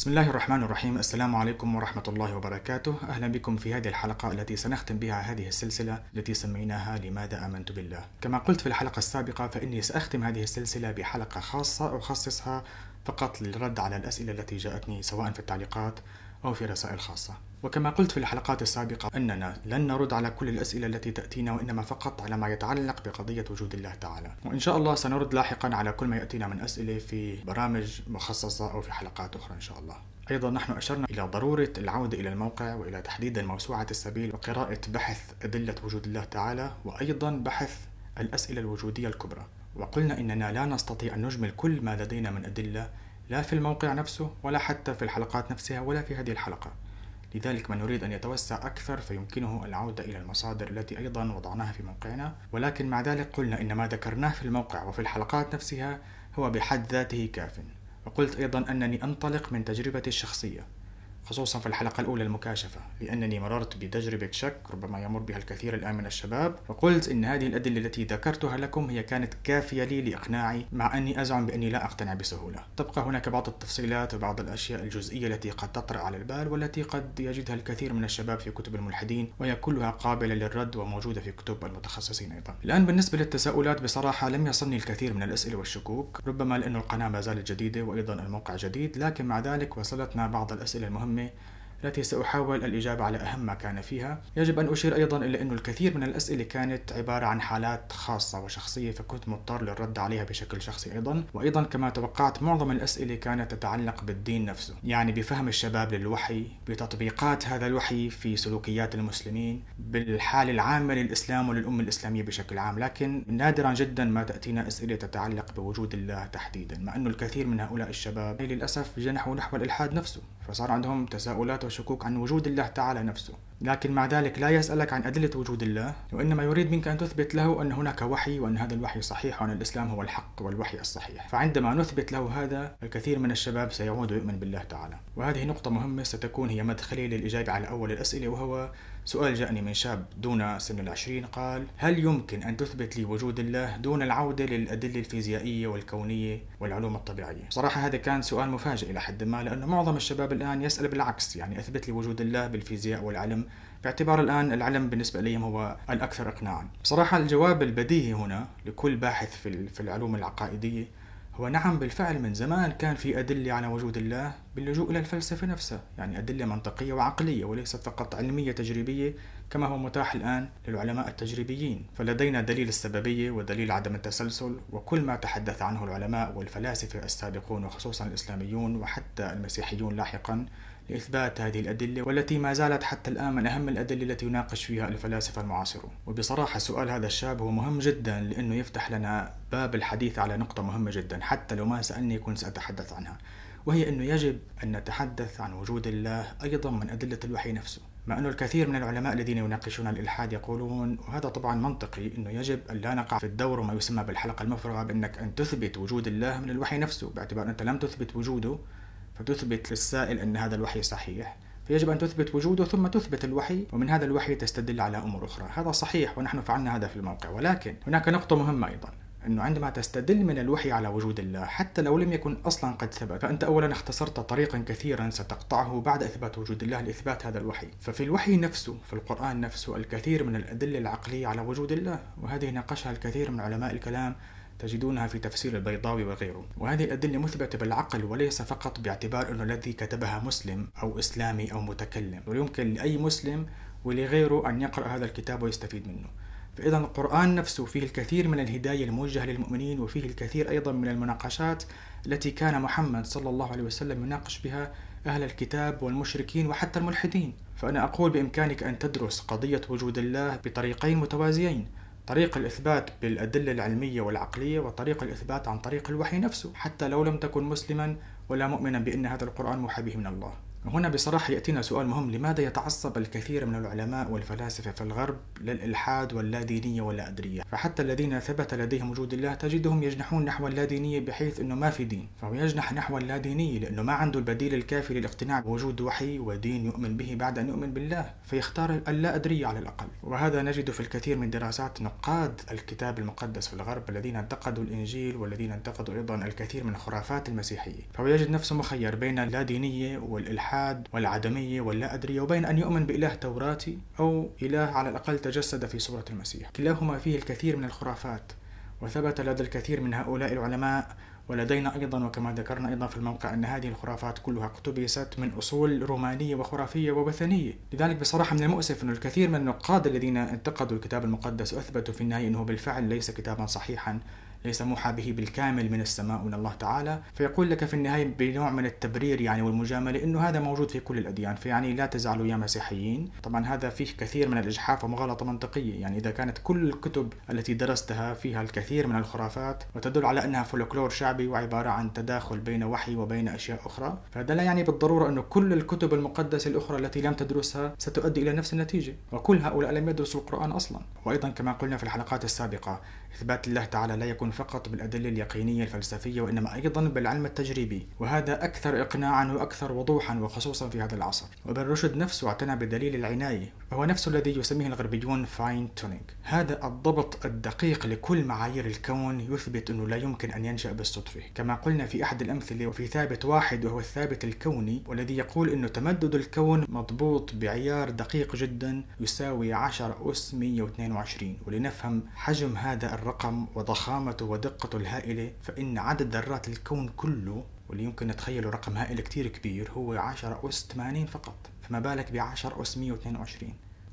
بسم الله الرحمن الرحيم. السلام عليكم ورحمة الله وبركاته. أهلا بكم في هذه الحلقة التي سنختم بها هذه السلسلة التي سميناها لماذا آمنت بالله. كما قلت في الحلقة السابقة فإني سأختم هذه السلسلة بحلقة خاصة أخصصها فقط للرد على الأسئلة التي جاءتني سواء في التعليقات أو في رسائل خاصة. وكما قلت في الحلقات السابقة أننا لن نرد على كل الأسئلة التي تأتينا، وإنما فقط على ما يتعلق بقضية وجود الله تعالى، وإن شاء الله سنرد لاحقا على كل ما يأتينا من أسئلة في برامج مخصصة أو في حلقات أخرى إن شاء الله. أيضا نحن أشرنا إلى ضرورة العودة إلى الموقع وإلى تحديدا موسوعة السبيل وقراءة بحث أدلة وجود الله تعالى، وأيضا بحث الأسئلة الوجودية الكبرى، وقلنا إننا لا نستطيع أن نجمل كل ما لدينا من أدلة لا في الموقع نفسه ولا حتى في الحلقات نفسها ولا في هذه الحلقة، لذلك من يريد أن يتوسع أكثر فيمكنه العودة إلى المصادر التي أيضا وضعناها في موقعنا. ولكن مع ذلك قلنا إن ما ذكرناه في الموقع وفي الحلقات نفسها هو بحد ذاته كاف، وقلت أيضا أنني أنطلق من تجربتي الشخصية خصوصا في الحلقة الأولى المكاشفة، لأنني مررت بتجربة شك ربما يمر بها الكثير الآن من الشباب، وقلت إن هذه الأدلة التي ذكرتها لكم هي كانت كافية لي لإقناعي، مع أني أزعم بأني لا أقتنع بسهولة. تبقى هناك بعض التفصيلات وبعض الأشياء الجزئية التي قد تطرأ على البال والتي قد يجدها الكثير من الشباب في كتب الملحدين، وهي كلها قابلة للرد وموجودة في كتب المتخصصين أيضا. الآن بالنسبة للتساؤلات بصراحة لم يصلني الكثير من الأسئلة والشكوك، ربما لأن القناة ما زالت جديدة وأيضا الموقع جديد، لكن مع ذلك وصلتنا بعض الأسئلة المهمة التي سأحاول الإجابة على أهم ما كان فيها. يجب أن أشير أيضا إلى أن الكثير من الأسئلة كانت عبارة عن حالات خاصة وشخصية، فكنت مضطر للرد عليها بشكل شخصي أيضا، وأيضا كما توقعت معظم الأسئلة كانت تتعلق بالدين نفسه، يعني بفهم الشباب للوحي، بتطبيقات هذا الوحي في سلوكيات المسلمين، بالحالة العامة للإسلام وللأمة الإسلامية بشكل عام. لكن نادرا جدا ما تأتينا أسئلة تتعلق بوجود الله تحديدا، مع أنه الكثير من هؤلاء الشباب للأسف جنحوا نحو الإلحاد نفسه، فصار عندهم تساؤلات وشكوك عن وجود الله تعالى نفسه. لكن مع ذلك لا يسألك عن أدلة وجود الله، وإنما يريد منك أن تثبت له أن هناك وحي، وأن هذا الوحي صحيح، وأن الإسلام هو الحق والوحي الصحيح. فعندما نثبت له هذا الكثير من الشباب سيعود ويؤمن بالله تعالى. وهذه نقطة مهمة ستكون هي مدخلي للإجابة على أول الأسئلة، وهو سؤال جاءني من شاب دون سن ال20 قال: هل يمكن أن تثبت لي وجود الله دون العودة للأدلة الفيزيائية والكونية والعلوم الطبيعية؟ صراحة هذا كان سؤال مفاجئ إلى حد ما، لأنه معظم الشباب الآن يسأل بالعكس، يعني أثبت لي وجود الله بالفيزياء والعلم، باعتبار الآن العلم بالنسبة لهم هو الأكثر إقناعا. بصراحة الجواب البديهي هنا لكل باحث في العلوم العقائدية هو نعم، بالفعل من زمان كان في أدلة على وجود الله باللجوء إلى الفلسفة نفسها، يعني أدلة منطقية وعقلية وليست فقط علمية تجريبية كما هو متاح الآن للعلماء التجريبيين. فلدينا دليل السببية ودليل عدم التسلسل وكل ما تحدث عنه العلماء والفلاسفة السابقون وخصوصا الإسلاميون وحتى المسيحيون لاحقا لإثبات هذه الأدلة، والتي ما زالت حتى الآن من أهم الأدلة التي يناقش فيها الفلاسفة المعاصرون. وبصراحة سؤال هذا الشاب هو مهم جدا، لأنه يفتح لنا باب الحديث على نقطة مهمة جدا حتى لو ما سألني كنت سأتحدث عنها، وهي أنه يجب أن نتحدث عن وجود الله أيضا من أدلة الوحي نفسه. مع أنه الكثير من العلماء الذين يناقشون الإلحاد يقولون، وهذا طبعا منطقي، أنه يجب أن لا نقع في الدور ما يسمى بالحلقة المفرغة، بأنك أن تثبت وجود الله من الوحي نفسه، باعتبار أنت لم تثبت وجوده فتثبت للسائل أن هذا الوحي صحيح، فيجب أن تثبت وجوده ثم تثبت الوحي، ومن هذا الوحي تستدل على أمور أخرى. هذا صحيح ونحن فعلنا هذا في الموقع. ولكن هناك نقطة مهمة أيضا، أنه عندما تستدل من الوحي على وجود الله حتى لو لم يكن أصلا قد ثبت، فأنت أولا اختصرت طريقا كثيرا ستقطعه بعد إثبات وجود الله لإثبات هذا الوحي. ففي الوحي نفسه، في القرآن نفسه، الكثير من الأدلة العقلية على وجود الله، وهذه ناقشها الكثير من علماء الكلام، تجدونها في تفسير البيضاوي وغيره. وهذه الأدلة مثبتة بالعقل وليس فقط باعتبار أنه الذي كتبها مسلم أو إسلامي أو متكلم، ويمكن لأي مسلم ولغيره أن يقرأ هذا الكتاب ويستفيد منه. فإذا القرآن نفسه فيه الكثير من الهداية الموجهة للمؤمنين، وفيه الكثير أيضا من المناقشات التي كان محمد صلى الله عليه وسلم يناقش بها أهل الكتاب والمشركين وحتى الملحدين. فأنا أقول بإمكانك أن تدرس قضية وجود الله بطريقين متوازيين، طريق الإثبات بالأدلة العلمية والعقلية، وطريق الإثبات عن طريق الوحي نفسه، حتى لو لم تكن مسلما ولا مؤمنا بأن هذا القرآن موحى به من الله. هنا بصراحة يأتينا سؤال مهم. لماذا يتعصب الكثير من العلماء والفلاسفة في الغرب للإلحاد واللادينية واللادرية؟ فحتى الذين ثبت لديهم وجود الله تجدهم يجنحون نحو اللادينية بحيث أنه ما في دين، فهو يجنح نحو اللادينية لأنه ما عنده البديل الكافي للاقتناع بوجود وحي ودين يؤمن به بعد أن يؤمن بالله، فيختار اللاأدرية على الأقل. وهذا نجد في الكثير من دراسات نقاد الكتاب المقدس في الغرب الذين انتقدوا الإنجيل والذين انتقدوا أيضا الكثير من الخرافات المسيحية، فهو يجد نفسه مخير بين اللادينية والإلحاد والعدمية واللا أدرية وبين أن يؤمن بإله توراتي أو إله على الأقل تجسد في صورة المسيح. كلاهما فيه الكثير من الخرافات، وثبت لدى الكثير من هؤلاء العلماء ولدينا أيضا وكما ذكرنا أيضا في الموقع أن هذه الخرافات كلها اقتبست من أصول رومانية وخرافية ووثنية. لذلك بصراحة من المؤسف أن الكثير من النقاد الذين انتقدوا الكتاب المقدس أثبتوا في النهاية أنه بالفعل ليس كتابا صحيحا، ليس موحى به بالكامل من السماء ومن الله تعالى، فيقول لك في النهاية بنوع من التبرير يعني والمجاملة إنه هذا موجود في كل الأديان، فيعني لا تزعلوا يا مسيحيين. طبعا هذا فيه كثير من الإجحاف ومغالطة منطقية، يعني إذا كانت كل الكتب التي درستها فيها الكثير من الخرافات وتدل على أنها فولكلور شعبي وعبارة عن تداخل بين وحي وبين أشياء أخرى، فهذا لا يعني بالضرورة أنه كل الكتب المقدسة الأخرى التي لم تدرسها ستؤدي إلى نفس النتيجة، وكل هؤلاء لم يدرسوا القرآن أصلا. وأيضا كما قلنا في الحلقات السابقة إثبات الله تعالى لا يكون فقط بالأدلة اليقينية الفلسفية وإنما أيضا بالعلم التجريبي، وهذا أكثر إقناعا وأكثر وضوحا وخصوصا في هذا العصر. وبن رشد نفسه اعتنى بدليل العناية، وهو نفسه الذي يسميه الغربيون فاين تونينج. هذا الضبط الدقيق لكل معايير الكون يثبت أنه لا يمكن أن ينشأ بالصدفة، كما قلنا في أحد الأمثلة وفي ثابت واحد وهو الثابت الكوني، والذي يقول أنه تمدد الكون مضبوط بعيار دقيق جدا يساوي 10^122. ولنفهم حجم هذا الرقم وضخامته ودقته الهائلة، فإن عدد ذرات الكون كله واللي يمكن نتخيله رقم هائل كتير كبير هو 10^80 فقط، فما بالك ب10^122؟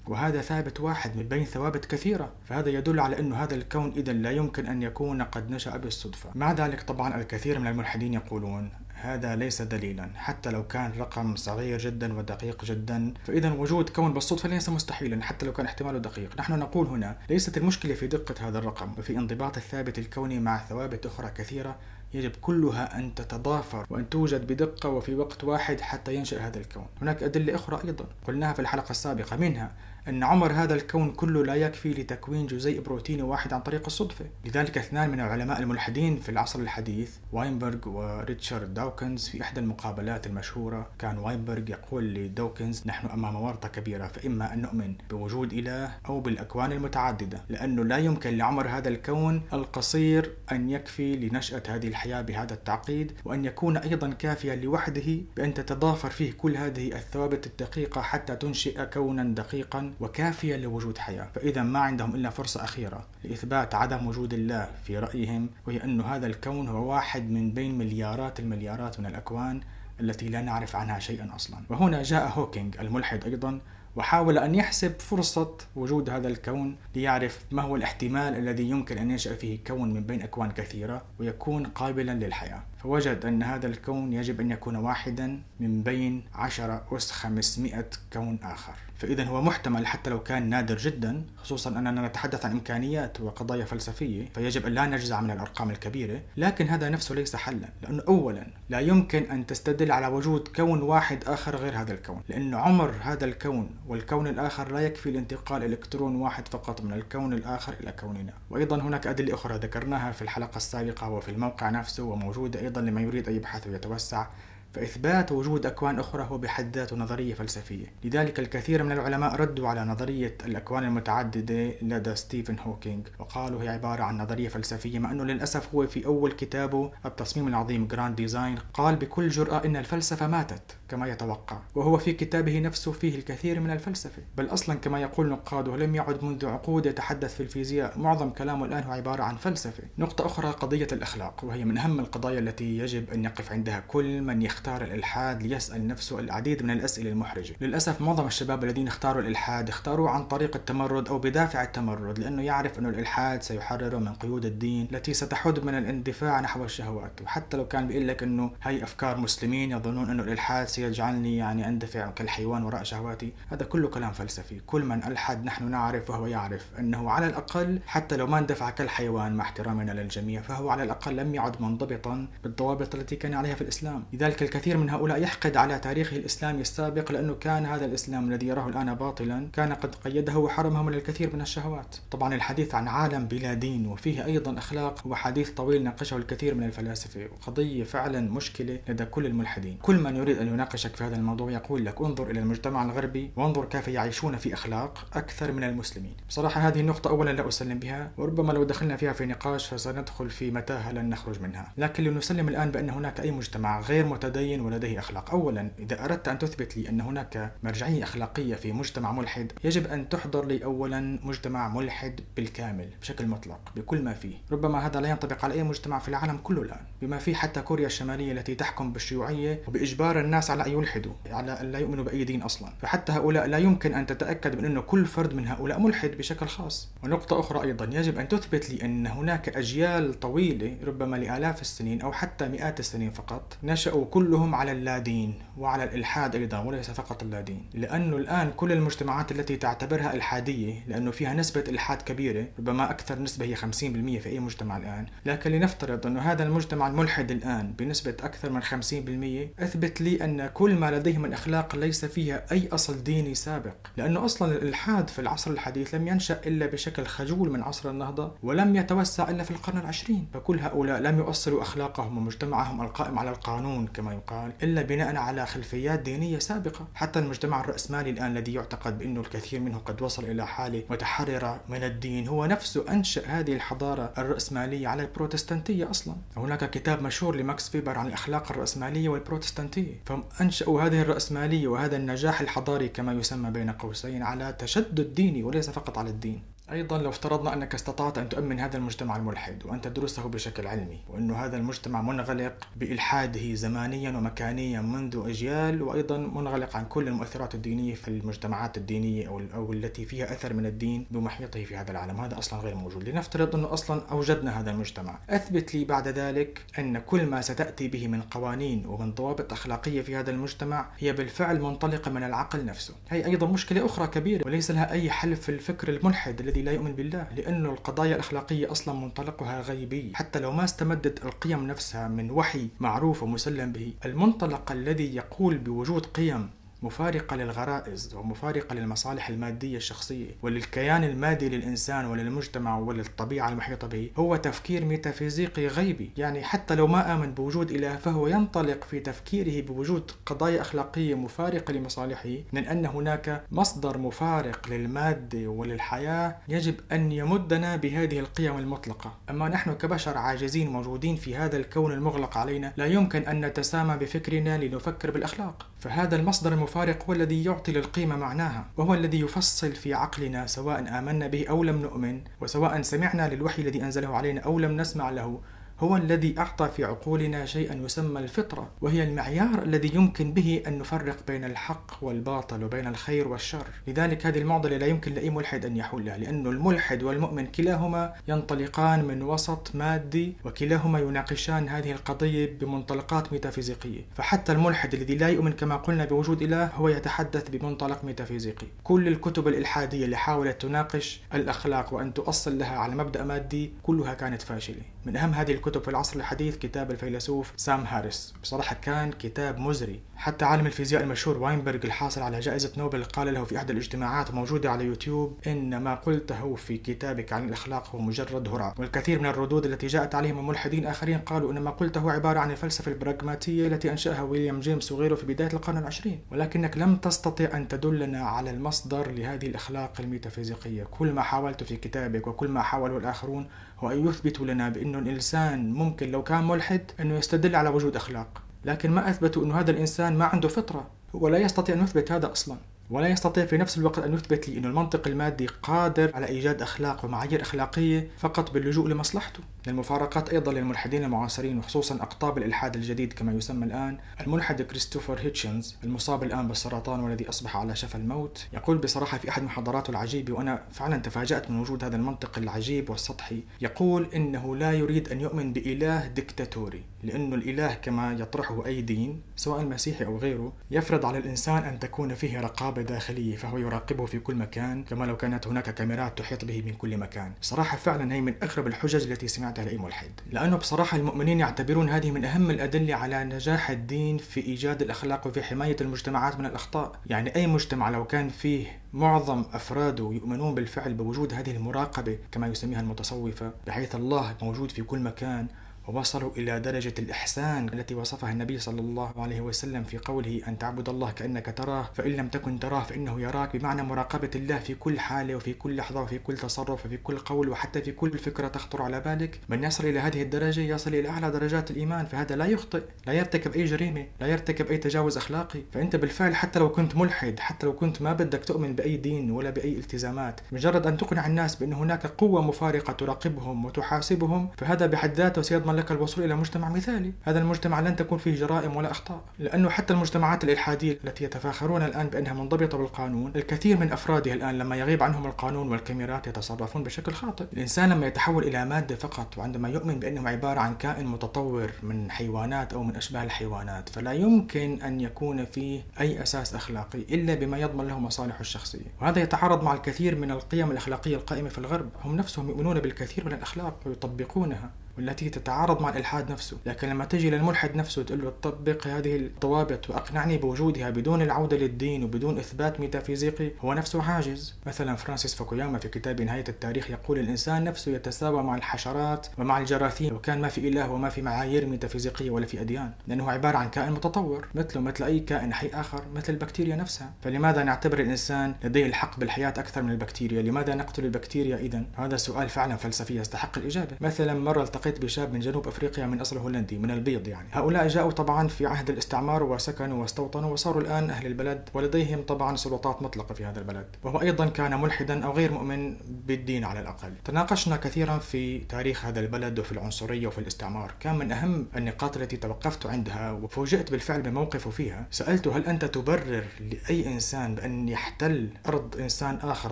وهذا ثابت واحد من بين ثوابت كثيرة، فهذا يدل على أنه هذا الكون إذا لا يمكن أن يكون قد نشأ بالصدفة. مع ذلك طبعا الكثير من الملحدين يقولون هذا ليس دليلا، حتى لو كان رقم صغير جدا ودقيق جدا، فإذا وجود كون بالصدفة ليس مستحيلا حتى لو كان احتماله دقيق. نحن نقول هنا ليست المشكلة في دقة هذا الرقم، وفي انضباط الثابت الكوني مع ثوابت أخرى كثيرة يجب كلها أن تتضافر وأن توجد بدقة وفي وقت واحد حتى ينشأ هذا الكون. هناك أدلة أخرى أيضا قلناها في الحلقة السابقة، منها أن عمر هذا الكون كله لا يكفي لتكوين جزيء بروتيني واحد عن طريق الصدفة. لذلك اثنان من العلماء الملحدين في العصر الحديث واينبرغ وريتشارد داوكنز في إحدى المقابلات المشهورة كان واينبرغ يقول لداوكنز نحن أمام ورطة كبيرة، فإما أن نؤمن بوجود إله أو بالأكوان المتعددة، لأنه لا يمكن لعمر هذا الكون القصير أن يكفي لنشأة هذه الحياة بهذا التعقيد، وأن يكون أيضا كافيا لوحده بأن تتضافر فيه كل هذه الثوابت الدقيقة حتى تنشئ كونا دقيقا وكافيا لوجود حياة. فإذا ما عندهم إلا فرصة أخيرة لإثبات عدم وجود الله في رأيهم، وهي أن هذا الكون هو واحد من بين مليارات المليارات من الأكوان التي لا نعرف عنها شيئا أصلا. وهنا جاء هوكينج الملحد أيضا وحاول أن يحسب فرصة وجود هذا الكون ليعرف ما هو الاحتمال الذي يمكن أن ينشأ فيه كون من بين أكوان كثيرة ويكون قابلا للحياة، فوجد أن هذا الكون يجب أن يكون واحدا من بين 10^500 كون آخر. فإذا هو محتمل حتى لو كان نادر جدا، خصوصا أننا نتحدث عن إمكانيات وقضايا فلسفية، فيجب أن لا نجزع من الأرقام الكبيرة. لكن هذا نفسه ليس حلا، لأنه أولا لا يمكن أن تستدل على وجود كون واحد آخر غير هذا الكون، لأن عمر هذا الكون والكون الآخر لا يكفي لانتقال إلكترون واحد فقط من الكون الآخر إلى كوننا. وأيضا هناك أدلة أخرى ذكرناها في الحلقة السابقة وفي الموقع نفسه وموجودة أيضا لمن يريد أن يبحث ويتوسع، فإثبات وجود أكوان أخرى هو بحد ذاته نظرية فلسفية. لذلك الكثير من العلماء ردوا على نظرية الأكوان المتعددة لدى ستيفن هوكينج وقالوا هي عبارة عن نظرية فلسفية، مع أنه للأسف هو في أول كتابه التصميم العظيم جراند ديزاين قال بكل جرأة إن الفلسفة ماتت كما يتوقع، وهو في كتابه نفسه فيه الكثير من الفلسفة، بل أصلا كما يقول نقاده لم يعد منذ عقود يتحدث في الفيزياء، معظم كلامه الآن هو عبارة عن فلسفة. نقطة أخرى قضية الأخلاق، وهي من أهم القضايا التي يجب أن يقف عندها كل من يختار الإلحاد ليسأل نفسه العديد من الأسئلة المحرجة. للأسف معظم الشباب الذين اختاروا الإلحاد اختاروا عن طريق التمرد أو بدافع التمرد، لأنه يعرف أن الإلحاد سيحرره من قيود الدين التي ستحد من الاندفاع نحو الشهوات، وحتى لو كان بيقول لك أنه هي أفكار مسلمين يظنون أنه الإلحاد سيجعلني يعني أندفع كالحيوان وراء شهواتي، هذا كله كلام فلسفي. كل من ألحد نحن نعرف وهو يعرف أنه على الأقل حتى لو ما اندفع كالحيوان مع احترامنا للجميع، فهو على الأقل لم يعد منضبطا بالضوابط التي كان عليها في الإسلام. لذلك الكثير من هؤلاء يحقد على تاريخه الإسلامي السابق، لأنه كان هذا الإسلام الذي يراه الآن باطلا كان قد قيده وحرمه من الكثير من الشهوات. طبعا الحديث عن عالم بلا دين وفيه أيضا أخلاق هو حديث طويل ناقشه الكثير من الفلاسفة، وقضية فعلا مشكلة لدى كل الملحدين. كل من يريد أن يناقشك في هذا الموضوع يقول لك انظر إلى المجتمع الغربي وانظر كيف يعيشون في أخلاق أكثر من المسلمين. بصراحة هذه النقطة أولا لا أسلم بها، وربما لو دخلنا فيها في نقاش فسندخل في متاهة لن نخرج منها، لكن لنسلم الآن بأن هناك أي مجتمع غير متدين ولديه أخلاق. أولا إذا أردت أن تثبت لي أن هناك مرجعية أخلاقية في مجتمع ملحد، يجب أن تحضر لي أولا مجتمع ملحد بالكامل بشكل مطلق بكل ما فيه. ربما هذا لا ينطبق على أي مجتمع في العالم كله الآن، بما فيه حتى كوريا الشمالية التي تحكم بالشيوعية وبإجبار الناس على أن يلحدوا، على أن لا يؤمنوا بأي دين أصلا. فحتى هؤلاء لا يمكن أن تتأكد من أنه كل فرد من هؤلاء ملحد بشكل خاص. ونقطة أخرى أيضا يجب أن تثبت لي أن هناك أجيال طويلة ربما لآلاف السنين أو حتى مئات السنين فقط نشأوا كلهم على اللادين وعلى الإلحاد أيضا، وليس فقط اللادين. لأنه الآن كل المجتمعات التي تعتبرها إلحادية لأنه فيها نسبة إلحاد كبيرة، ربما أكثر نسبة هي 50% في أي مجتمع الآن، لكن لنفترض أنه هذا المجتمع الملحد الآن بنسبة أكثر من 50% أثبت لي أن كل ما لديه من أخلاق ليس فيها أي أصل ديني سابق، لأنه أصلا الإلحاد في العصر الحديث لم ينشأ إلا بشكل خجول من عصر النهضة، ولم يتوسع إلا في القرن العشرين. فكل هؤلاء لم يؤصلوا أخلاقهم ومجتمعهم القائم على القانون كما يقال إلا بناء على خلفيات دينية سابقة. حتى المجتمع الرأسمالي الآن الذي يعتقد بأنه الكثير منه قد وصل إلى حالة متحررة من الدين هو نفسه أنشأ هذه الحضارة الرأسمالية على البروتستانتية أصلا. هناك كتاب مشهور لماكس فيبر عن الأخلاق الرأسمالية والبروتستانتية، فهم أنشأوا هذه الرأسمالية وهذا النجاح الحضاري كما يسمى بين قوسين على تشدد ديني وليس فقط على الدين. أيضا لو افترضنا أنك استطعت أن تؤمن هذا المجتمع الملحد وأن تدرسه بشكل علمي، وأن هذا المجتمع منغلق بإلحاده زمانيا ومكانيا منذ أجيال، وأيضا منغلق عن كل المؤثرات الدينية في المجتمعات الدينية أو التي فيها أثر من الدين بمحيطه في هذا العالم، هذا أصلا غير موجود. لنفترض أنه أصلا أوجدنا هذا المجتمع، أثبت لي بعد ذلك أن كل ما ستأتي به من قوانين ومن ضوابط أخلاقية في هذا المجتمع هي بالفعل منطلقة من العقل نفسه. هي أيضا مشكلة أخرى كبيرة وليس لها أي حل في الفكر الملحد الذي لا يؤمن بالله، لأنه القضايا الأخلاقية أصلا منطلقها غيبي. حتى لو ما استمدت القيم نفسها من وحي معروف ومسلم به، المنطلق الذي يقول بوجود قيم مفارقة للغرائز ومفارقة للمصالح المادية الشخصية وللكيان المادي للإنسان وللمجتمع وللطبيعة المحيطة به هو تفكير ميتافيزيقي غيبي. يعني حتى لو ما آمن بوجود إله فهو ينطلق في تفكيره بوجود قضايا أخلاقية مفارقة لمصالحه من أن هناك مصدر مفارق للمادة وللحياة يجب أن يمدنا بهذه القيم المطلقة. أما نحن كبشر عاجزين موجودين في هذا الكون المغلق علينا لا يمكن أن نتسامى بفكرنا لنفكر بالأخلاق، فهذا المصدر المفارق هو الذي يعطي للقيمة معناها، وهو الذي يفصل في عقلنا سواء آمنا به أو لم نؤمن، وسواء سمعنا للوحي الذي أنزله علينا أو لم نسمع له، هو الذي أعطى في عقولنا شيئا يسمى الفطرة، وهي المعيار الذي يمكن به أن نفرق بين الحق والباطل وبين الخير والشر. لذلك هذه المعضلة لا يمكن لأي ملحد أن يحلها، لأن الملحد والمؤمن كلاهما ينطلقان من وسط مادي وكلاهما يناقشان هذه القضية بمنطلقات ميتافيزيقية. فحتى الملحد الذي لا يؤمن كما قلنا بوجود إله هو يتحدث بمنطلق ميتافيزيقي. كل الكتب الإلحادية اللي حاولت تناقش الأخلاق وأن تؤصل لها على مبدأ مادي كلها كانت فاشلة. من أهم هذه الكتب في العصر الحديث كتاب الفيلسوف سام هاريس، بصراحة كان كتاب مزري. حتى عالم الفيزياء المشهور واينبرغ الحاصل على جائزة نوبل قال له في إحدى الاجتماعات موجودة على يوتيوب إن ما قلته في كتابك عن الأخلاق هو مجرد هراء. والكثير من الردود التي جاءت عليه من ملحدين آخرين قالوا إن ما قلته عبارة عن الفلسفة البراغماتية التي أنشأها ويليام جيمس وغيره في بداية القرن العشرين، ولكنك لم تستطع أن تدلنا على المصدر لهذه الأخلاق الميتافيزيقية. كل ما حاولت في كتابك وكل ما حاوله الآخرون هو أن يثبتوا لنا بأنه الإنسان ممكن لو كان ملحد أنه يستدل على وجود أخلاق، لكن ما أثبتوا أنه هذا الإنسان ما عنده فطرة، هو لا يستطيع أن يثبت هذا أصلا. ولا يستطيع في نفس الوقت أن يثبت لي أن المنطق المادي قادر على إيجاد أخلاق ومعايير أخلاقية فقط باللجوء لمصلحته. المفارقات أيضا للملحدين المعاصرين وخصوصا أقطاب الإلحاد الجديد كما يسمى الآن. الملحد كريستوفر هيتشينز المصاب الآن بالسرطان والذي أصبح على شفا الموت يقول بصراحة في أحد محاضراته العجيبة، وأنا فعلا تفاجأت من وجود هذا المنطق العجيب والسطحي، يقول إنه لا يريد أن يؤمن بإله ديكتاتوري، لأنه الإله كما يطرحه أي دين سواء المسيحي أو غيره يفرض على الإنسان أن تكون فيه رقابة داخلية، فهو يراقبه في كل مكان كما لو كانت هناك كاميرات تحيط به من كل مكان. صراحة فعلا هي من أغرب الحجج التي سمعتها لأي ملحد، لأنه بصراحة المؤمنين يعتبرون هذه من أهم الأدلة على نجاح الدين في إيجاد الأخلاق وفي حماية المجتمعات من الأخطاء. يعني أي مجتمع لو كان فيه معظم أفراده يؤمنون بالفعل بوجود هذه المراقبة كما يسميها المتصوفة، بحيث الله موجود في كل مكان، ووصلوا إلى درجة الإحسان التي وصفها النبي صلى الله عليه وسلم في قوله أن تعبد الله كأنك تراه فإن لم تكن تراه فإنه يراك، بمعنى مراقبة الله في كل حالة وفي كل لحظة وفي كل تصرف وفي كل قول وحتى في كل فكرة تخطر على بالك. من يصل إلى هذه الدرجة يصل إلى أعلى درجات الإيمان، فهذا لا يخطئ، لا يرتكب أي جريمة، لا يرتكب أي تجاوز أخلاقي. فأنت بالفعل حتى لو كنت ملحد، حتى لو كنت ما بدك تؤمن بأي دين ولا بأي التزامات، مجرد أن تقنع الناس بأن هناك قوة مفارقة تراقبهم وتحاسبهم، فهذا بحد ذاته سيضمن لك الوصول إلى مجتمع مثالي. هذا المجتمع لن تكون فيه جرائم ولا أخطاء، لأنه حتى المجتمعات الإلحادية التي يتفاخرون الآن بأنها منضبطة بالقانون، الكثير من أفرادها الآن لما يغيب عنهم القانون والكاميرات يتصرفون بشكل خاطئ. الإنسان لما يتحول إلى مادة فقط، وعندما يؤمن بأنه عبارة عن كائن متطور من حيوانات أو من أشباه الحيوانات، فلا يمكن أن يكون فيه أي أساس أخلاقي إلا بما يضمن له مصالحه الشخصية، وهذا يتعارض مع الكثير من القيم الأخلاقية القائمة في الغرب. هم نفسهم يؤمنون بالكثير من الأخلاق ويطبقونها، والتي تتعارض مع الإلحاد نفسه. لكن لما تجي للملحد نفسه تقول له طبق هذه الضوابط وأقنعني بوجودها بدون العودة للدين وبدون إثبات ميتافيزيقي، هو نفسه حاجز. مثلا فرانسيس فوكوياما في كتاب نهاية التاريخ يقول الإنسان نفسه يتساوى مع الحشرات ومع الجراثيم، وكان ما في إله وما في معايير ميتافيزيقية ولا في أديان، لأنه عبارة عن كائن متطور مثله مثل أي كائن حي آخر، مثل البكتيريا نفسها. فلماذا نعتبر الإنسان لديه الحق بالحياة أكثر من البكتيريا؟ لماذا نقتل البكتيريا إذن؟ هذا سؤال فعلا فلسفي يستحق الإجابة. مثلا مرة التقيت بشاب من جنوب أفريقيا من أصل هولندي من البيض، يعني هؤلاء جاءوا طبعا في عهد الاستعمار وسكنوا واستوطنوا وصاروا الآن أهل البلد، ولديهم طبعا سلطات مطلقة في هذا البلد، وهو أيضا كان ملحدا أو غير مؤمن بالدين على الأقل. تناقشنا كثيرا في تاريخ هذا البلد وفي العنصرية وفي الاستعمار، كان من أهم النقاط التي توقفت عندها وفوجئت بالفعل بموقفه فيها. سألته هل أنت تبرر لأي إنسان بأن يحتل أرض إنسان آخر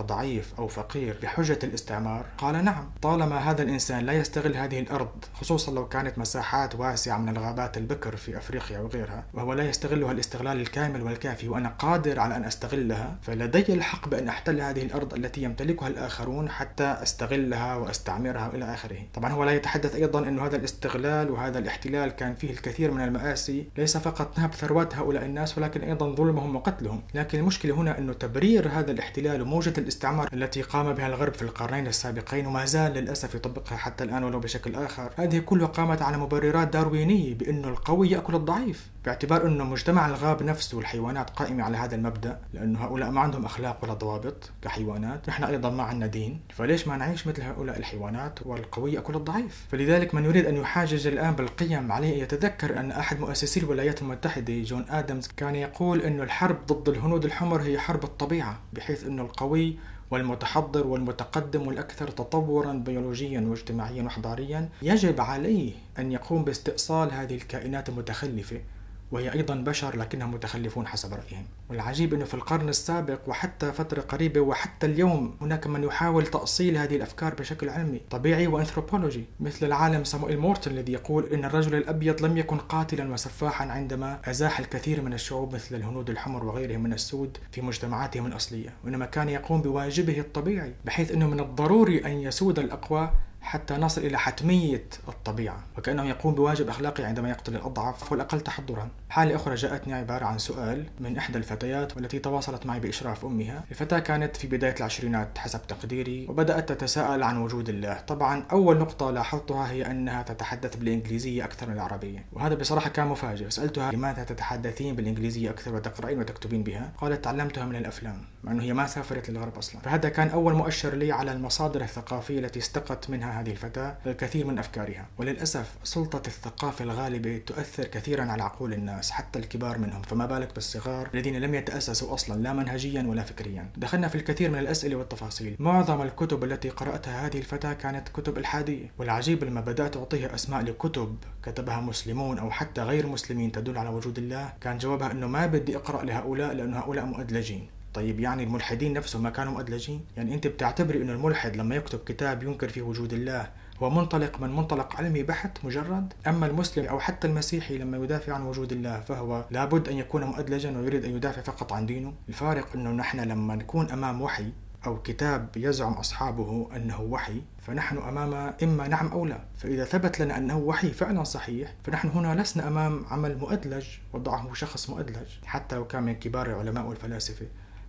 ضعيف أو فقير بحجة الاستعمار؟ قال نعم، طالما هذا الإنسان لا يستغل هذه الأرض، خصوصا لو كانت مساحات واسعة من الغابات البكر في أفريقيا وغيرها، وهو لا يستغلها الاستغلال الكامل والكافي، وأنا قادر على أن أستغلها، فلدي الحق بأن أحتل هذه الأرض التي يمتلكها الآخرون حتى أستغلها وأستعمرها إلى آخره. طبعا هو لا يتحدث أيضا أن هذا الاستغلال وهذا الاحتلال كان فيه الكثير من المآسي، ليس فقط نهب ثروات هؤلاء الناس ولكن أيضا ظلمهم وقتلهم. لكن المشكلة هنا أنه تبرير هذا الاحتلال وموجة الاستعمار التي قام بها الغرب في القرنين السابقين وما زال للأسف يطبقها حتى الآن ولو بشكل آخر، هذه كلها قامت على مبررات داروينية بأنه القوي يأكل الضعيف، باعتبار أنه مجتمع الغاب نفسه والحيوانات قائمة على هذا المبدأ، لأنه هؤلاء ما عندهم أخلاق ولا ضوابط كحيوانات، نحن أيضا ما عندنا دين، فليش ما نعيش مثل هؤلاء الحيوانات والقوي يأكل الضعيف؟ فلذلك من يريد أن يحاجج الآن بالقيم عليه يتذكر أن أحد مؤسسي الولايات المتحدة جون آدمز كان يقول أن الحرب ضد الهنود الحمر هي حرب الطبيعة، بحيث أنه القوي والمتحضر والمتقدم والأكثر تطوراً بيولوجياً واجتماعياً وحضارياً يجب عليه أن يقوم باستئصال هذه الكائنات المتخلفة، وهي أيضاً بشر لكنهم متخلفون حسب رأيهم. والعجيب أنه في القرن السابق وحتى فترة قريبة وحتى اليوم هناك من يحاول تأصيل هذه الأفكار بشكل علمي طبيعي وأنثروبولوجي، مثل العالم صامويل مورتن الذي يقول أن الرجل الأبيض لم يكن قاتلاً وسفاحاً عندما أزاح الكثير من الشعوب مثل الهنود الحمر وغيرهم من السود في مجتمعاتهم الأصلية، وإنما كان يقوم بواجبه الطبيعي، بحيث أنه من الضروري أن يسود الأقوى حتى نصل إلى حتمية الطبيعة، وكأنه يقوم بواجب أخلاقي عندما يقتل الأضعف والأقل تحضرا. حالة أخرى جاءتني عبارة عن سؤال من إحدى الفتيات والتي تواصلت معي بإشراف أمها. الفتاة كانت في بداية العشرينات حسب تقديري، وبدأت تتساءل عن وجود الله. طبعا أول نقطة لاحظتها هي أنها تتحدث بالإنجليزية أكثر من العربية، وهذا بصراحة كان مفاجئ. سألتها لماذا تتحدثين بالإنجليزية أكثر وتقرأين وتكتبين بها؟ قالت تعلمتها من الأفلام، مع أنه هي ما سافرت للغرب أصلا. فهذا كان أول مؤشر لي على المصادر الثقافية التي استقت منها هذه الفتاة الكثير من أفكارها، وللأسف سلطة الثقافة الغالبة تؤثر كثيرا على عقول الناس حتى الكبار منهم، فما بالك بالصغار الذين لم يتأسسوا أصلا لا منهجيا ولا فكريا. دخلنا في الكثير من الأسئلة والتفاصيل. معظم الكتب التي قرأتها هذه الفتاة كانت كتب إلحادية، والعجيب لما بدأت تعطيها أسماء لكتب كتبها مسلمون أو حتى غير مسلمين تدل على وجود الله، كان جوابها إنه ما بدي أقرأ لهؤلاء لأنه هؤلاء مؤدلجين. طيب يعني الملحدين نفسهم ما كانوا مؤدلجين؟ يعني أنت بتعتبري إنه الملحد لما يكتب كتاب ينكر فيه وجود الله هو منطلق من منطلق علمي بحت مجرد؟ أما المسلم أو حتى المسيحي لما يدافع عن وجود الله فهو لابد أن يكون مؤدلجا ويريد أن يدافع فقط عن دينه؟ الفارق إنه نحن لما نكون أمام وحي أو كتاب يزعم أصحابه أنه وحي فنحن أمام إما نعم أو لا، فإذا ثبت لنا أنه وحي فعلا صحيح فنحن هنا لسنا أمام عمل مؤدلج وضعه شخص مؤدلج حتى وكان من كبار العلماء والفلاسفة،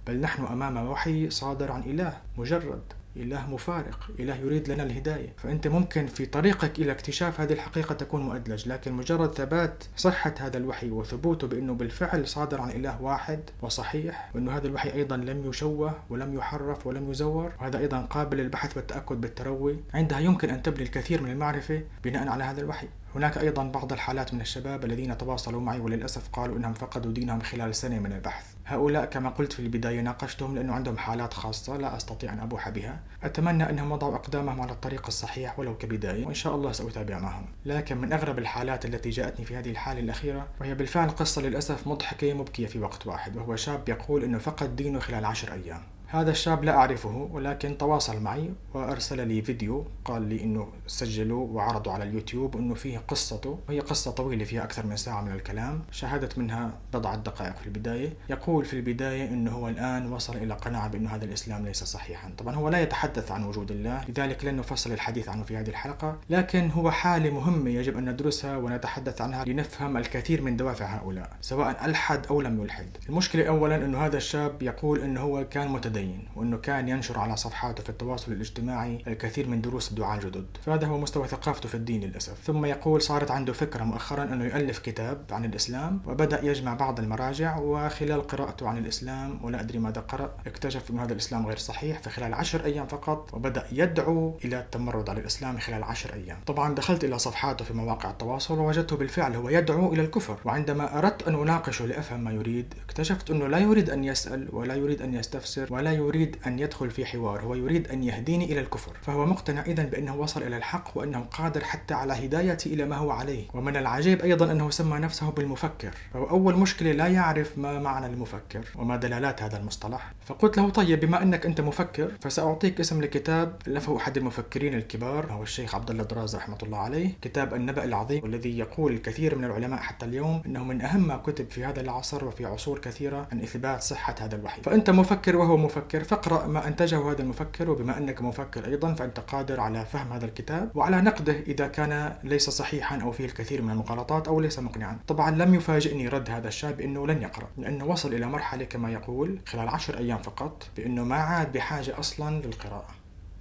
بل نحن أمام وحي صادر عن إله مجرد، إله مفارق، إله يريد لنا الهداية. فأنت ممكن في طريقك إلى اكتشاف هذه الحقيقة تكون مؤدلج، لكن مجرد ثبات صحة هذا الوحي وثبوته بأنه بالفعل صادر عن إله واحد وصحيح، وأنه هذا الوحي أيضا لم يشوه ولم يحرف ولم يزور، وهذا أيضا قابل للبحث والتأكد بالتروي، عندها يمكن أن تبني الكثير من المعرفة بناء على هذا الوحي. هناك أيضا بعض الحالات من الشباب الذين تواصلوا معي وللأسف قالوا أنهم فقدوا دينهم خلال سنة من البحث. هؤلاء كما قلت في البداية ناقشتهم لأنه عندهم حالات خاصة لا أستطيع أن أبوح بها، أتمنى أنهم وضعوا أقدامهم على الطريق الصحيح ولو كبداية، وإن شاء الله سأتابع معهم. لكن من أغرب الحالات التي جاءتني في هذه الحالة الأخيرة، وهي بالفعل قصة للأسف مضحكة مبكية في وقت واحد، وهو شاب يقول أنه فقد دينه خلال 10 أيام. هذا الشاب لا أعرفه ولكن تواصل معي وأرسل لي فيديو، قال لي إنه سجلوا وعرضوا على اليوتيوب وإنه فيه قصته، وهي قصة طويلة فيها أكثر من ساعة من الكلام، شاهدت منها بضعة دقائق في البداية. يقول في البداية إنه هو الآن وصل إلى قناعة بأنه هذا الإسلام ليس صحيحا، طبعا هو لا يتحدث عن وجود الله لذلك لن نفصل الحديث عنه في هذه الحلقة، لكن هو حالة مهمة يجب أن ندرسها ونتحدث عنها لنفهم الكثير من دوافع هؤلاء سواء ألحد أو لم يلحد. المشكلة أولا إنه هذا الشاب يقول إنه هو كان متدين وأنه كان ينشر على صفحاته في التواصل الاجتماعي الكثير من دروس الدعاة الجدد، فهذا هو مستوى ثقافته في الدين للأسف. ثم يقول صارت عنده فكرة مؤخرا أنه يؤلف كتاب عن الإسلام، وبدأ يجمع بعض المراجع، وخلال قراءته عن الإسلام ولا أدري ماذا قرأ اكتشف أن هذا الإسلام غير صحيح، فخلال 10 أيام فقط وبدأ يدعو إلى التمرد على الإسلام خلال 10 أيام. طبعا دخلت إلى صفحاته في مواقع التواصل ووجدته بالفعل هو يدعو إلى الكفر، وعندما أردت أن أناقشه لأفهم ما يريد اكتشفت أنه لا يريد أن يسأل ولا يريد أن يستفسر ولا يريد أن يدخل في حوار، هو يريد أن يهديني إلى الكفر. فهو مقتنع إذن بأنه وصل إلى الحق وأنه قادر حتى على هدايتي إلى ما هو عليه. ومن العجيب أيضا أنه سمى نفسه بالمفكر، فهو أول مشكلة لا يعرف ما معنى المفكر وما دلالات هذا المصطلح. فقلت له طيب بما أنك أنت مفكر فسأعطيك اسم لكتاب ألفه أحد المفكرين الكبار هو الشيخ عبد الله دراز رحمة الله عليه، كتاب النبأ العظيم، والذي يقول الكثير من العلماء حتى اليوم أنه من أهم ما كتب في هذا العصر وفي عصور كثيرة عن إثبات صحة هذا الوحي. فأنت مفكر وهو مفكر، فاقرأ ما أنتجه هذا المفكر، وبما أنك مفكر أيضا فأنت قادر على فهم هذا الكتاب وعلى نقده إذا كان ليس صحيحا أو فيه الكثير من المغالطات أو ليس مقنعا. طبعا لم يفاجئني رد هذا الشاب أنه لن يقرأ، لأنه وصل إلى مرحلة كما يقول خلال 10 أيام فقط بأنه ما عاد بحاجة أصلا للقراءة،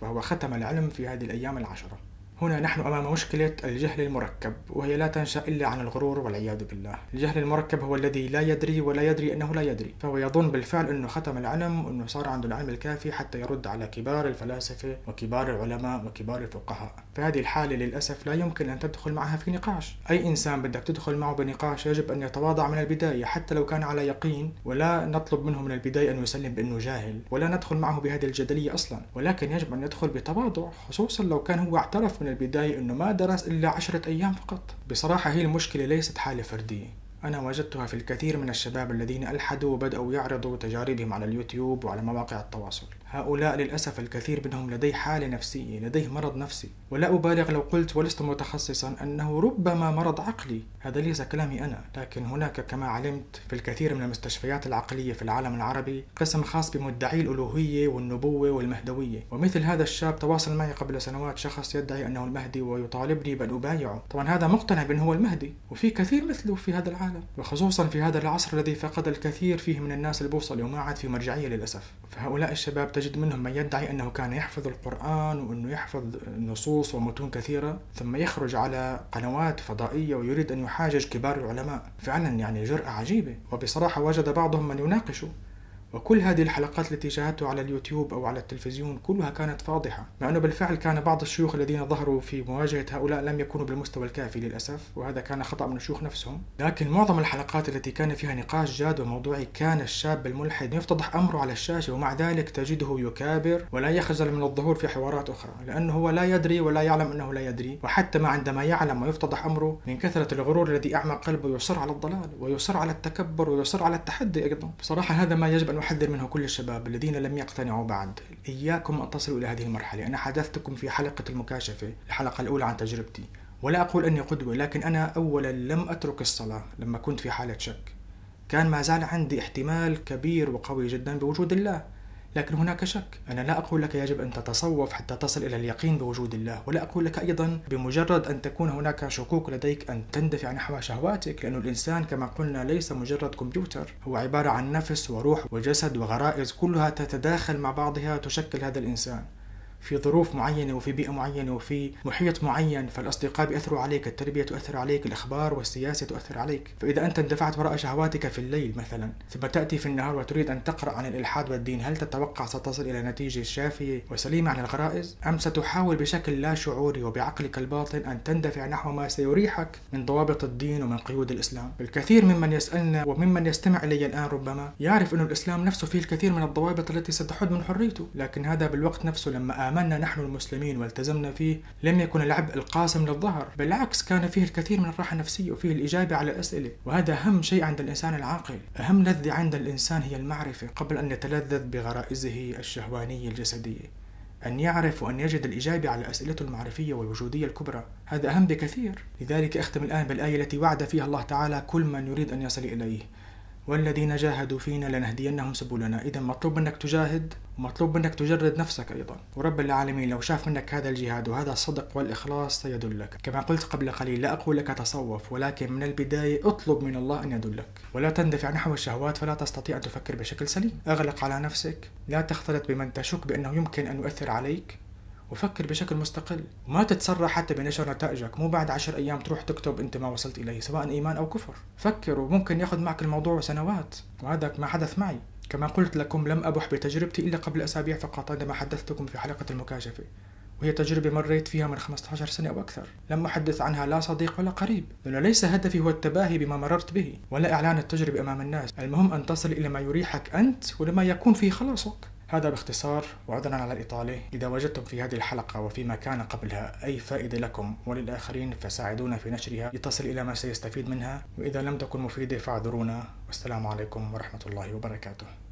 فهو ختم العلم في هذه الأيام 10. هنا نحن أمام مشكلة الجهل المركب، وهي لا تنشأ إلا عن الغرور والعياذ بالله. الجهل المركب هو الذي لا يدري ولا يدري أنه لا يدري، فهو يظن بالفعل أنه ختم العلم وأنه صار عنده العلم الكافي حتى يرد على كبار الفلاسفة وكبار العلماء وكبار الفقهاء. فهذه الحالة للأسف لا يمكن أن تدخل معها في نقاش، أي إنسان بدك تدخل معه بنقاش يجب أن يتواضع من البداية حتى لو كان على يقين، ولا نطلب منه من البداية أن يسلم بأنه جاهل، ولا ندخل معه بهذه الجدلية أصلا، ولكن يجب أن يدخل بتواضع، خصوصا لو كان هو اعترف من البداية أنه ما درس إلا 10 أيام فقط. بصراحة هي المشكلة ليست حالة فردية، أنا وجدتها في الكثير من الشباب الذين ألحدوا وبدأوا يعرضوا تجاربهم على اليوتيوب وعلى مواقع التواصل. هؤلاء للأسف الكثير منهم لديه حالة نفسية، لديه مرض نفسي، ولا أبالغ لو قلت ولست متخصصا أنه ربما مرض عقلي، هذا ليس كلامي أنا، لكن هناك كما علمت في الكثير من المستشفيات العقلية في العالم العربي قسم خاص بمدعي الألوهية والنبوة والمهدوية، ومثل هذا الشاب تواصل معي قبل سنوات شخص يدعي أنه المهدي ويطالبني بأن أبايعه، طبعا هذا مقتنع بأنه هو المهدي، وفي كثير مثله في هذا العالم، وخصوصا في هذا العصر الذي فقد الكثير فيه من الناس البوصلة وما عاد في مرجعية للأسف. فهؤلاء الشباب تجد منهم من يدعي أنه كان يحفظ القرآن وأنه يحفظ نصوص ومتون كثيرة، ثم يخرج على قنوات فضائية ويريد أن يحاجج كبار العلماء، فعلا يعني جرأة عجيبة. وبصراحة وجد بعضهم من يناقشه وكل هذه الحلقات التي شاهدتها على اليوتيوب أو على التلفزيون كلها كانت فاضحة، مع أنه بالفعل كان بعض الشيوخ الذين ظهروا في مواجهة هؤلاء لم يكونوا بالمستوى الكافي للأسف، وهذا كان خطأ من الشيوخ نفسهم. لكن معظم الحلقات التي كان فيها نقاش جاد وموضوعي كان الشاب الملحد يفتضح أمره على الشاشة، ومع ذلك تجده يكابر ولا يخجل من الظهور في حوارات أخرى، لأنه هو لا يدري ولا يعلم أنه لا يدري، وحتى ما عندما يعلم ويفتضح أمره من كثرة الغرور الذي أعمى قلبه يصر على الضلال ويصر على التكبر ويصر على التحدي أيضا. بصراحة هذا ما يجب أن أحذر منه كل الشباب الذين لم يقتنعوا بعد، إياكم أن تصلوا إلى هذه المرحلة. أنا حدثتكم في حلقة المكاشفة الحلقة الأولى عن تجربتي، ولا أقول أني قدوة، لكن أنا أولا لم أترك الصلاة لما كنت في حالة شك، كان ما زال عندي احتمال كبير وقوي جدا بوجود الله، لكن هناك شك. أنا لا أقول لك يجب أن تتصوف حتى تصل إلى اليقين بوجود الله، ولا أقول لك أيضا بمجرد أن تكون هناك شكوك لديك أن تندفع نحو شهواتك، لأن الإنسان كما قلنا ليس مجرد كمبيوتر، هو عبارة عن نفس وروح وجسد وغرائز كلها تتداخل مع بعضها تشكل هذا الإنسان في ظروف معينة وفي بيئة معينة وفي محيط معين. فالأصدقاء بيأثروا عليك، التربية تؤثر عليك، الأخبار والسياسة تؤثر عليك. فإذا أنت اندفعت وراء شهواتك في الليل مثلا ثم تأتي في النهار وتريد أن تقرأ عن الإلحاد والدين، هل تتوقع ستصل إلى نتيجة شافية وسليمة عن الغرائز؟ أم ستحاول بشكل لا شعوري وبعقلك الباطن أن تندفع نحو ما سيريحك من ضوابط الدين ومن قيود الإسلام؟ الكثير ممن يسألنا وممن يستمع إلي الآن ربما يعرف أن الإسلام نفسه فيه الكثير من الضوابط التي ستحد من حريته، لكن هذا بالوقت نفسه لما آمنا نحن المسلمين والتزمنا فيه لم يكن العبء القاسم للظهر، بالعكس كان فيه الكثير من الراحة النفسية وفيه الإجابة على الأسئلة، وهذا أهم شيء عند الإنسان العاقل. أهم لذة عند الإنسان هي المعرفة قبل أن يتلذذ بغرائزه الشهوانية الجسدية، أن يعرف وأن يجد الإجابة على أسئلته المعرفية والوجودية الكبرى، هذا أهم بكثير. لذلك أختم الآن بالآية التي وعد فيها الله تعالى كل من يريد أن يصل إليه، والذين جاهدوا فينا لنهدينهم سبلنا. إذا مطلوب منك تجاهد ومطلوب منك تجرد نفسك أيضا، ورب العالمين لو شاف منك هذا الجهاد وهذا الصدق والإخلاص سيدلك. كما قلت قبل قليل لا أقول لك تصوف، ولكن من البداية اطلب من الله أن يدلك، ولا تندفع نحو الشهوات فلا تستطيع أن تفكر بشكل سليم. أغلق على نفسك، لا تختلط بمن تشك بأنه يمكن أن يؤثر عليك، وفكر بشكل مستقل، وما تتسرع حتى بنشر نتائجك، مو بعد 10 أيام تروح تكتب أنت ما وصلت إليه سواء إيمان أو كفر. فكر، وممكن يأخذ معك الموضوع سنوات، وهذا ما حدث معي. كما قلت لكم لم أبح بتجربتي إلا قبل أسابيع فقط عندما حدثتكم في حلقة المكاشفة، وهي تجربة مريت فيها من 15 سنة أو أكثر، لم أحدث عنها لا صديق ولا قريب، لأنه ليس هدفي هو التباهي بما مررت به ولا إعلان التجربة أمام الناس، المهم أن تصل إلى ما يريحك أنت ولما يكون فيه خلاصك. هذا باختصار، وعذرا على الإطالة. إذا وجدتم في هذه الحلقة وفيما كان قبلها أي فائدة لكم وللآخرين فساعدونا في نشرها لتصل إلى ما سيستفيد منها، وإذا لم تكن مفيدة فاعذرونا، والسلام عليكم ورحمة الله وبركاته.